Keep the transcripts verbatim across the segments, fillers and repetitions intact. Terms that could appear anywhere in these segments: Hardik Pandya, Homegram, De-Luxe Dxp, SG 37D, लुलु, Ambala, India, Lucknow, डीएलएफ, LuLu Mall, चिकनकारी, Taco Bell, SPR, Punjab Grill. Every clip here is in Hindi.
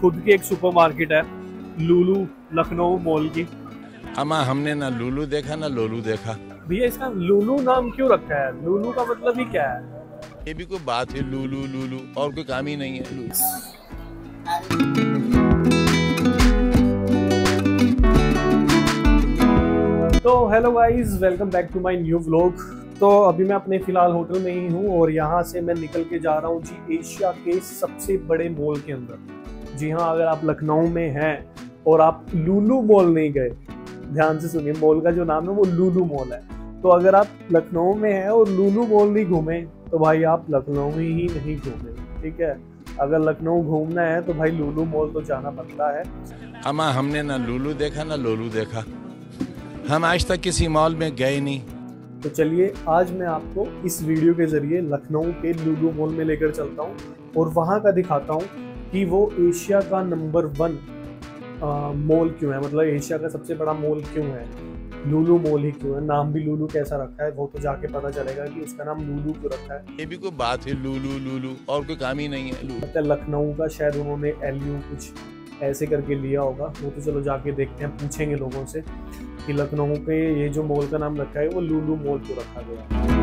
खुद की एक सुपरमार्केट है लुलु लखनऊ मॉल की। अमा हमने ना लुलु देखा ना लोलू देखा। भैया इसका लुलु नाम क्यों रखा है? लुलु का मतलब ही क्या है? ये भी कोई बात है लुलु लुलु, और कोई काम ही नहीं है लुलु। तो hello guys, welcome back to my new vlog. तो अभी मैं अपने फ़िलहाल होटल में ही हूँ और यहाँ से मैं निकल के जा रहा हूँ जी एशिया के सबसे बड़े मॉल के अंदर। जी हाँ, अगर आप लखनऊ में हैं और आप लुलु मॉल नहीं गए, ध्यान से सुनिए, मॉल का जो नाम है वो लुलु मॉल है। तो अगर आप लखनऊ में हैं और लुलु मॉल नहीं घूमें तो भाई आप लखनऊ में ही नहीं घूमें, ठीक है। अगर लखनऊ घूमना है तो भाई लुलु मॉल तो जाना बनता है। अमा हमने ना लुलु देखा ना लोलू देखा, हम आज तक किसी मॉल में गए नहीं। तो चलिए आज मैं आपको इस वीडियो के जरिए लखनऊ के लुलु मॉल में लेकर चलता हूँ और वहाँ का दिखाता हूँ कि वो एशिया का नंबर वन मॉल क्यों है, मतलब एशिया का सबसे बड़ा मॉल क्यों है, लुलु मॉल ही क्यों है। नाम भी लुलु कैसा रखा है वो तो जाके पता चलेगा कि उसका नाम लुलु क्यों रखा है। ये भी कोई बात है लुलु लुलु, और कोई काम ही नहीं है। लखनऊ का शायद उन्होंने एल यू कुछ ऐसे करके लिया होगा, वो तो चलो जाके देखते हैं, पूछेंगे लोगों से कि लखनऊ पे ये जो मॉल का नाम रखा है वो लुलु मॉल को रखा गया है।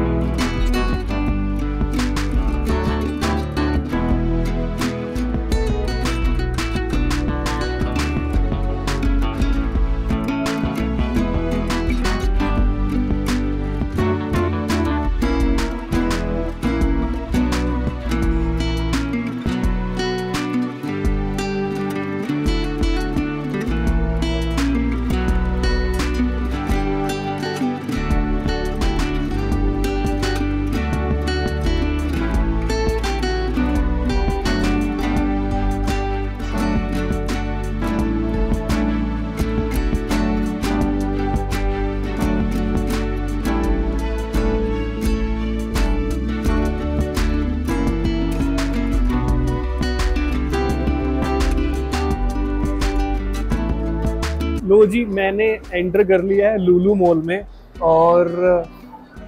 लो जी, मैंने एंटर कर लिया है लुलु मॉल में और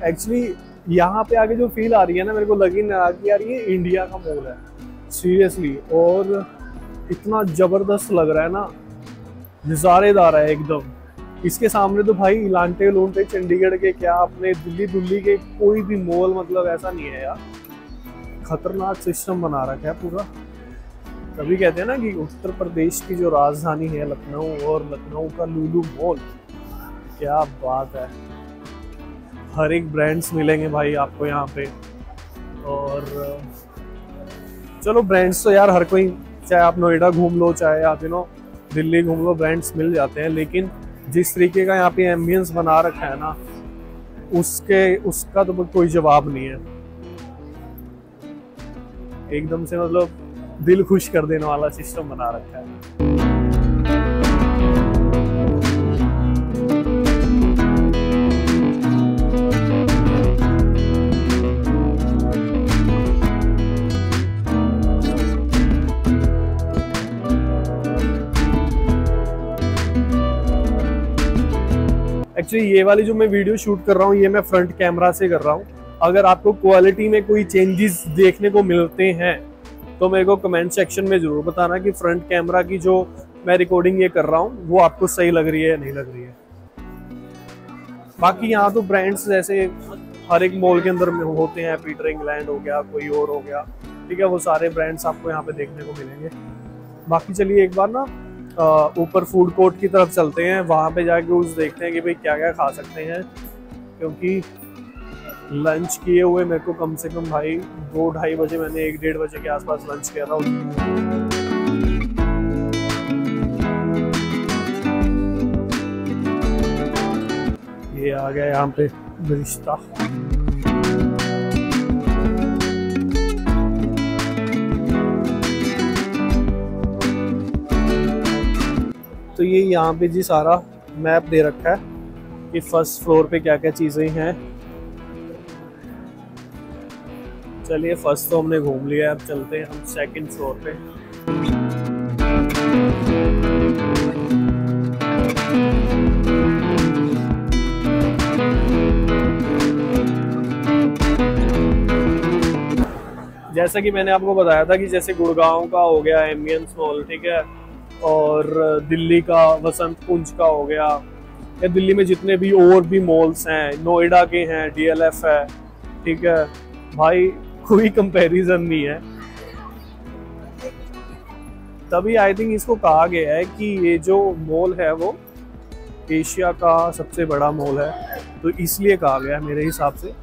एक्चुअली यहाँ पे आके जो फील आ रही है ना, मेरे को लग ही नहीं रहा कि यार ये इंडिया का मॉल है सीरियसली। और इतना ज़बरदस्त लग रहा है ना, नज़ारेदार है एकदम। इसके सामने तो भाई इलांटे लोंटे चंडीगढ़ के क्या अपने दिल्ली दुल्ली के कोई भी मॉल मतलब ऐसा नहीं है यार। खतरनाक सिस्टम बना रखा है पूरा। कभी कहते हैं ना कि उत्तर प्रदेश की जो राजधानी है लखनऊ और लखनऊ का लुलु मॉल, क्या बात है। हर एक ब्रांड्स मिलेंगे भाई आपको यहाँ पे। और चलो ब्रांड्स तो यार हर कोई, चाहे आप नोएडा घूम लो, चाहे आप यू नो दिल्ली घूम लो, ब्रांड्स मिल जाते हैं। लेकिन जिस तरीके का यहाँ पे एम्बियंस बना रखा है ना, उसके उसका तो कोई जवाब नहीं है। एकदम से मतलब दिल खुश कर देने वाला सिस्टम बना रखा है। एक्चुअली ये वाली जो मैं वीडियो शूट कर रहा हूँ ये मैं फ्रंट कैमरा से कर रहा हूँ। अगर आपको क्वालिटी में कोई चेंजेस देखने को मिलते हैं तो मेरे को कमेंट सेक्शन में ज़रूर बताना कि फ्रंट कैमरा की जो मैं रिकॉर्डिंग ये कर रहा हूँ वो आपको सही लग रही है या नहीं लग रही है। बाकी यहाँ तो ब्रांड्स जैसे हर एक मॉल के अंदर होते हैं, पीटर इंग्लैंड हो गया, कोई और हो गया, ठीक है, वो सारे ब्रांड्स आपको यहाँ पे देखने को मिलेंगे। बाकी चलिए एक बार ना ऊपर फूड कोर्ट की तरफ चलते हैं, वहाँ पर जाके उस देखते हैं कि भाई क्या क्या खा सकते हैं, क्योंकि लंच किए हुए मेरे को कम से कम भाई दो ढाई बजे, मैंने एक डेढ़ बजे के आसपास लंच किया था। ये आ गया यहाँ पे बिरिश्ता। तो ये यहाँ पे जी सारा मैप दे रखा है कि फर्स्ट फ्लोर पे क्या क्या चीजें हैं। चलिए फर्स्ट तो हमने घूम लिया है, अब चलते हैं हम सेकंड फ्लोर पे। जैसा कि मैंने आपको बताया था कि जैसे गुड़गांव का हो गया एम्बियंस मॉल, ठीक है, और दिल्ली का वसंत कुंज का हो गया, या दिल्ली में जितने भी और भी मॉल्स हैं, नोएडा के हैं, डीएलएफ है, ठीक है भाई, कोई कंपैरिजन नहीं है। तभी आई थिंक इसको कहा गया है कि ये जो मॉल है वो एशिया का सबसे बड़ा मॉल है, तो इसलिए कहा गया है मेरे हिसाब से।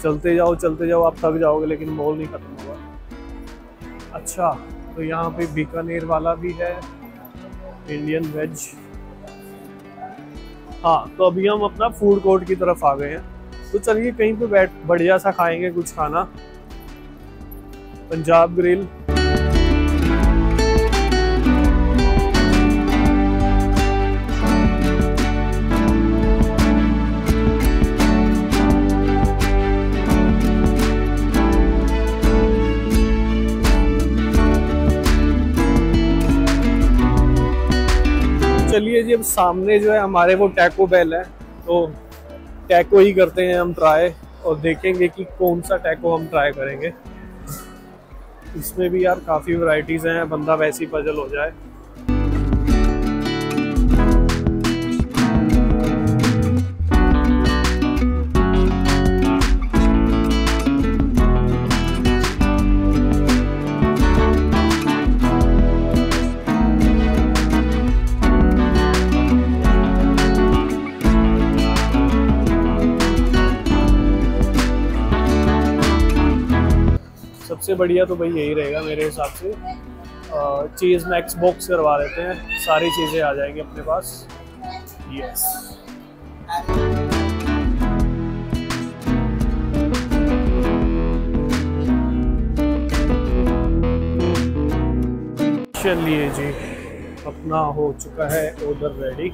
चलते जाओ चलते जाओ आप थक जाओगे, लेकिन मॉल नहीं खत्म होगा। अच्छा, तो यहाँ पे बीकानेर वाला भी है, इंडियन वेज। हाँ, तो अभी हम अपना फूड कोर्ट की तरफ आ गए हैं, तो चलिए कहीं पे बैठ बढ़िया सा खाएंगे कुछ खाना। पंजाब ग्रिल, चलिए जी। अब सामने जो है हमारे वो टैको बेल है, तो टैको ही करते हैं हम ट्राई, और देखेंगे कि कौन सा टैको हम ट्राई करेंगे। इसमें भी यार काफ़ी वैरायटीज़ हैं, बंदा वैसे ही पजल हो जाए। सबसे बढ़िया तो भाई यही रहेगा मेरे हिसाब से, चीज़ मैक्स बॉक्स करवा लेते हैं, सारी चीज़ें आ जाएंगी अपने पास। यस, चलिए जी, अपना हो चुका है ऑर्डर रेडी।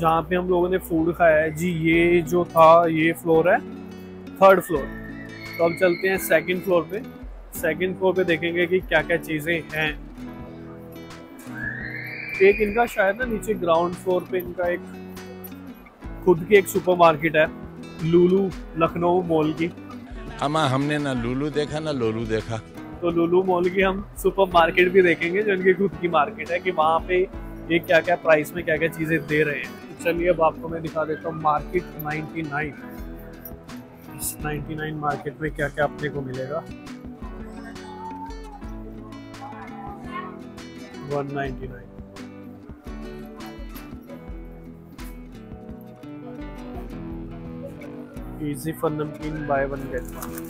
जहाँ पे हम लोगों ने फूड खाया है जी, ये जो था ये फ्लोर है, थर्ड फ्लोर। तो अब चलते हैं सेकंड फ्लोर पे। सेकंड फ्लोर पे देखेंगे कि क्या क्या चीज़ें हैं। एक इनका शायद ना नीचे ग्राउंड फ्लोर पे इनका एक खुद की एक सुपरमार्केट है, लुलू लखनऊ मॉल की। अमा हमने ना लुलू देखा ना लोलू देखा, तो लुलू मॉल की हम सुपरमार्केट भी देखेंगे, जो इनकी खुद की मार्केट है, कि वहाँ पे ये क्या क्या प्राइस में क्या क्या चीज़ें दे रहे हैं। चलिए अब आपको मैं दिखा देता हूँ मार्केट निन्यानवे। इस निन्यानवे मार्केट में क्या क्या अपने को मिलेगा। एक सौ निन्यानवे, इजी फॉर नमकीन, बाय वन गेट वन।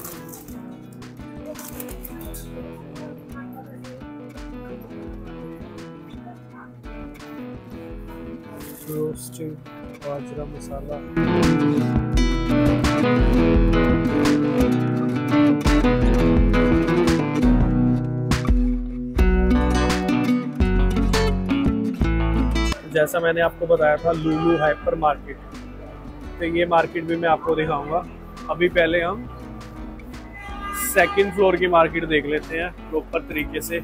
बाजरा मसाला, जैसा मैंने आपको बताया था लुलू हाइपर मार्केट, तो ये मार्केट भी मैं आपको दिखाऊंगा। अभी पहले हम सेकंड फ्लोर की मार्केट देख लेते हैं प्रॉपर तरीके से,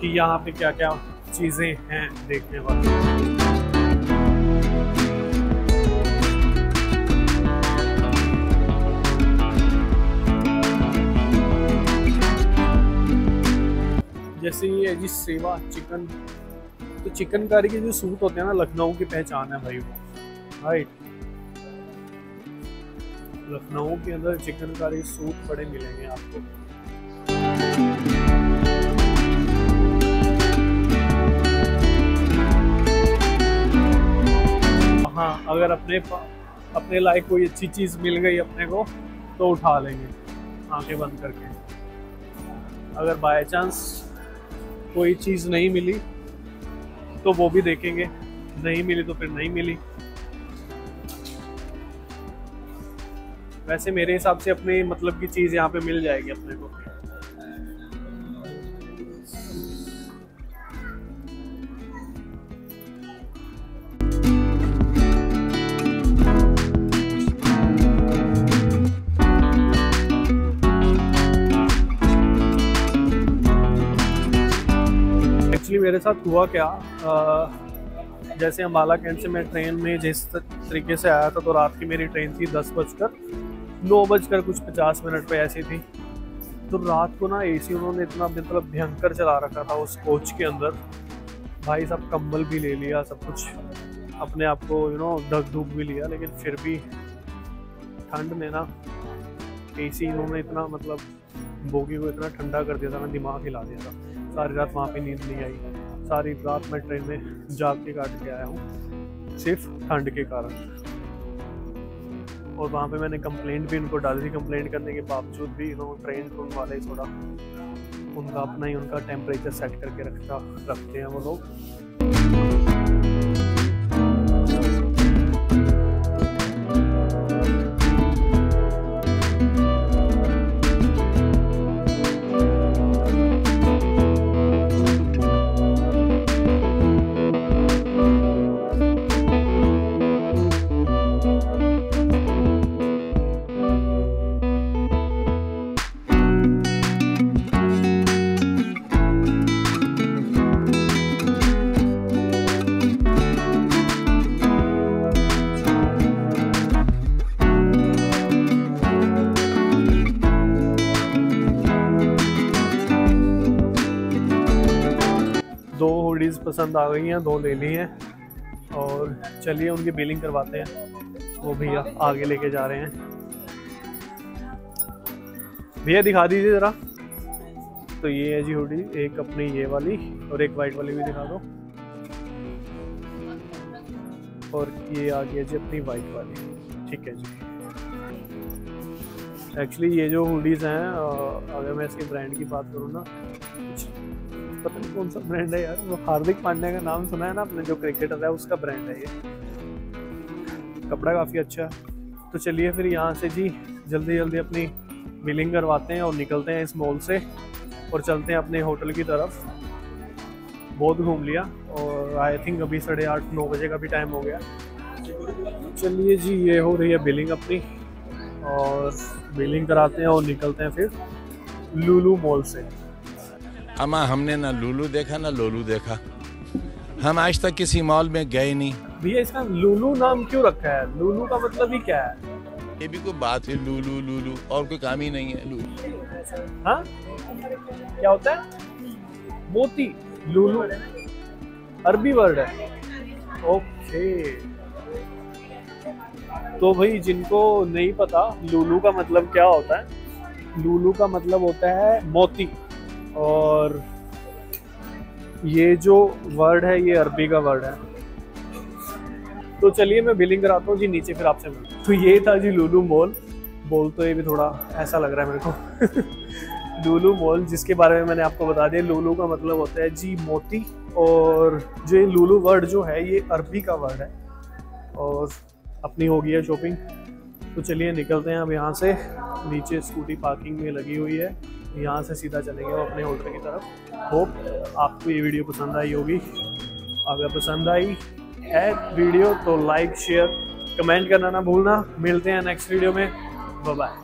कि यहाँ पे क्या क्या चीज़ें हैं देखने वाली। जैसे ये है जी सेवा चिकन, तो चिकनकारी के जो सूट होते हैं ना, लखनऊ की पहचान है भाई वो, राइट। लखनऊ के अंदर चिकनकारी सूट बड़े मिलेंगे आपको। हाँ, अगर अपने अपने लायक कोई अच्छी चीज मिल गई अपने को तो उठा लेंगे आंखें बंद करके। अगर बाय चांस कोई चीज़ नहीं मिली तो वो भी देखेंगे, नहीं मिली तो फिर नहीं मिली। वैसे मेरे हिसाब से अपने मतलब की चीज़ यहाँ पे मिल जाएगी अपने को। मेरे साथ हुआ क्या, आ, जैसे अम्बाला कैंट से मैं ट्रेन में जिस तरीके से आया था तो रात की मेरी ट्रेन थी दस बजकर नौ बजकर कुछ पचास मिनट पे ऐसी थी। तो रात को ना एसी उन्होंने इतना मतलब भयंकर चला रखा था उस कोच के अंदर, भाई साहब कंबल भी ले लिया, सब कुछ अपने आप को यू नो धक धूप भी लिया, लेकिन फिर भी ठंड में ना एसी उन्होंने इतना मतलब बोगी को इतना ठंडा कर दिया था ना, दिमाग हिला दिया था। सारी रात वहाँ पे नींद नहीं आई, सारी रात मैं ट्रेन में जाग के काट के आया हूँ सिर्फ ठंड के कारण। और वहाँ पे मैंने कंप्लेंट भी उनको डाली थी, कंप्लेंट करने के बावजूद भी इन्होंने ट्रेन को वाले थोड़ा उनका अपना ही उनका टेम्परेचर सेट करके रखता रखते हैं वो लोग। दो हुडीज पसंद आ गई हैं, दो ले ली हैं और चलिए उनकी बिलिंग करवाते हैं। वो भैया आगे लेके जा रहे हैं। भैया दिखा दीजिए ज़रा। तो ये है जी हुडी, एक अपनी ये वाली और एक वाइट वाली भी दिखा दो, और ये आ गई है जी अपनी वाइट वाली। ठीक है जी। एक्चुअली ये जो हुडीज़ हैं, अगर मैं इसके ब्रांड की बात करूँ ना, पता नहीं कौन सा ब्रांड है यार, वो हार्दिक पांड्या का नाम सुना है ना आपने, जो क्रिकेटर है उसका ब्रांड है ये। कपड़ा काफ़ी अच्छा है। तो चलिए फिर यहाँ से जी जल्दी जल्दी अपनी बिलिंग करवाते हैं और निकलते हैं इस मॉल से और चलते हैं अपने होटल की तरफ। बहुत घूम लिया और आई थिंक अभी साढ़े आठ नौ बजे का भी टाइम हो गया। चलिए जी ये हो रही है बिलिंग अपनी, और बिलिंग कराते हैं और निकलते हैं फिर लूलू मॉल से। अमा हमने ना लूलू देखा ना लोलू देखा, हम आज तक किसी मॉल में गए नहीं। भैया इसका लूलू नाम क्यों रखा है? लूलू का मतलब ही क्या है? ये भी कोई बात है, लूलू लूलू और कोई काम ही नहीं है। लूलू हाँ क्या होता है? मोती। लूलू अरबी वर्ड है। ओके, तो भाई जिनको नहीं पता लूलू का मतलब क्या होता है, लूलू का मतलब होता है मोती, और ये जो वर्ड है ये अरबी का वर्ड है। तो चलिए मैं बिलिंग कराता हूँ जी, नीचे फिर आपसे मिलता हूँ। तो ये था जी लूलू मॉल। बोल तो ये भी थोड़ा ऐसा लग रहा है मेरे को लूलू मॉल, जिसके बारे में मैंने आपको बता दिया। लूलू का मतलब होता है जी मोती, और जो ये लूलू वर्ड जो है ये अरबी का वर्ड है। और अपनी हो गई है शॉपिंग, तो चलिए निकलते हैं अब यहाँ से। नीचे स्कूटी पार्किंग में लगी हुई है, यहाँ से सीधा चलेंगे वो अपने होटल की तरफ। होप आपको ये वीडियो पसंद आई होगी। अगर पसंद आई है वीडियो तो लाइक शेयर कमेंट करना ना भूलना। मिलते हैं नेक्स्ट वीडियो में। Bye bye.